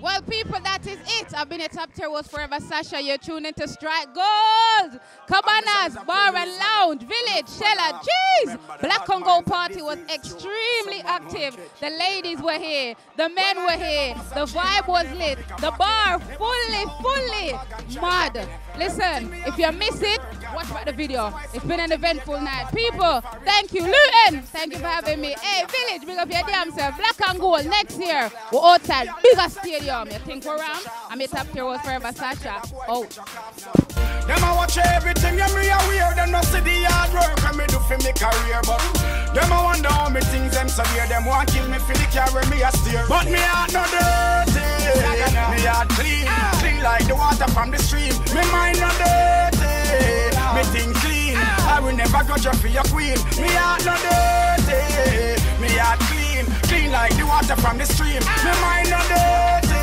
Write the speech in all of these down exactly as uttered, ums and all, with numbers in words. Well, people, that is it. I've been a top tier host forever, Sasha. You're tuning to Strike Gold, Cabanas, Bar and Lounge, Village, Shella. Jeez! Black Congo Party was extremely active. The ladies were here. The men were here. The vibe was lit. The bar fully, fully mad. Listen, if you miss it, watch back the video. It's been an eventful night. People, thank you. Luton, thank you for having me. Hey, Village, big up your damn self. Black and Gold, next year, we're outside. Bigger stadium. You think around? I'm your top tier host forever, Sasha. Oh. Them I watch everything, them me aware. Them no see the hard work I me do for me career, but them I wonder how me things them severe. Them want kill me for the carry me a steer. But me heart no dirty, me heart clean, clean like the water from the stream. Me mind no dirty, me thing clean. I will never go jump for your queen. Me heart no dirty, me heart clean, clean like the water from the stream. Me mind no dirty.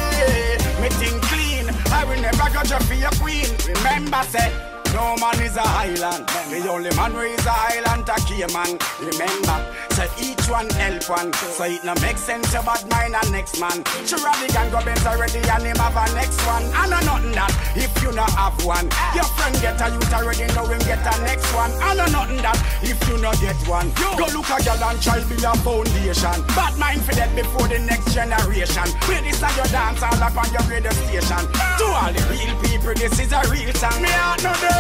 Me think clean, I will never go just be a queen. Remember say, no man is a island. The only man who is a island a key man. Remember, say each one help one. So it no make sense about mine and next man. Sure the gang go bent already and him have a next one. And a nothing that, if you no have one. Your friend get a youth already know him get a next one. And a nothing that, if you no get one. Go look a girl and try build a foundation. Bad mind for that before the next generation. Play this at your dance all up on your radio station. To all the real people, this is a real song. Me heart no dirty,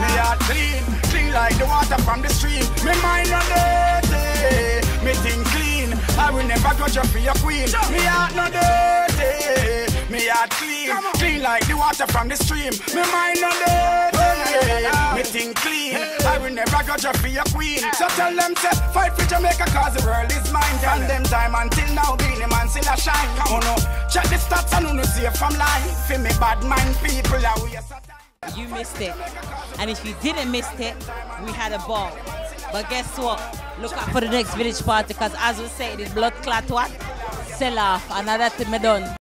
me heart clean, clean like the water from the stream. Me mind no dirty, me think clean. I will never go jump for your queen. Me heart no dirty, me heart clean, clean like the water from the stream. Me mind no dirty, me think clean. I will never go jump for your queen. So tell them to fight for Jamaica cause the world is mine. From them time until now, being a man still a shine. Come on up, check the stats and who no safe from lying. For me bad mind people are we a you missed it, and if you didn't miss it, we had a ball. But guess what? Look out for the next village party, because as we say, it is blood clot what? Sell off, and that's it, me done.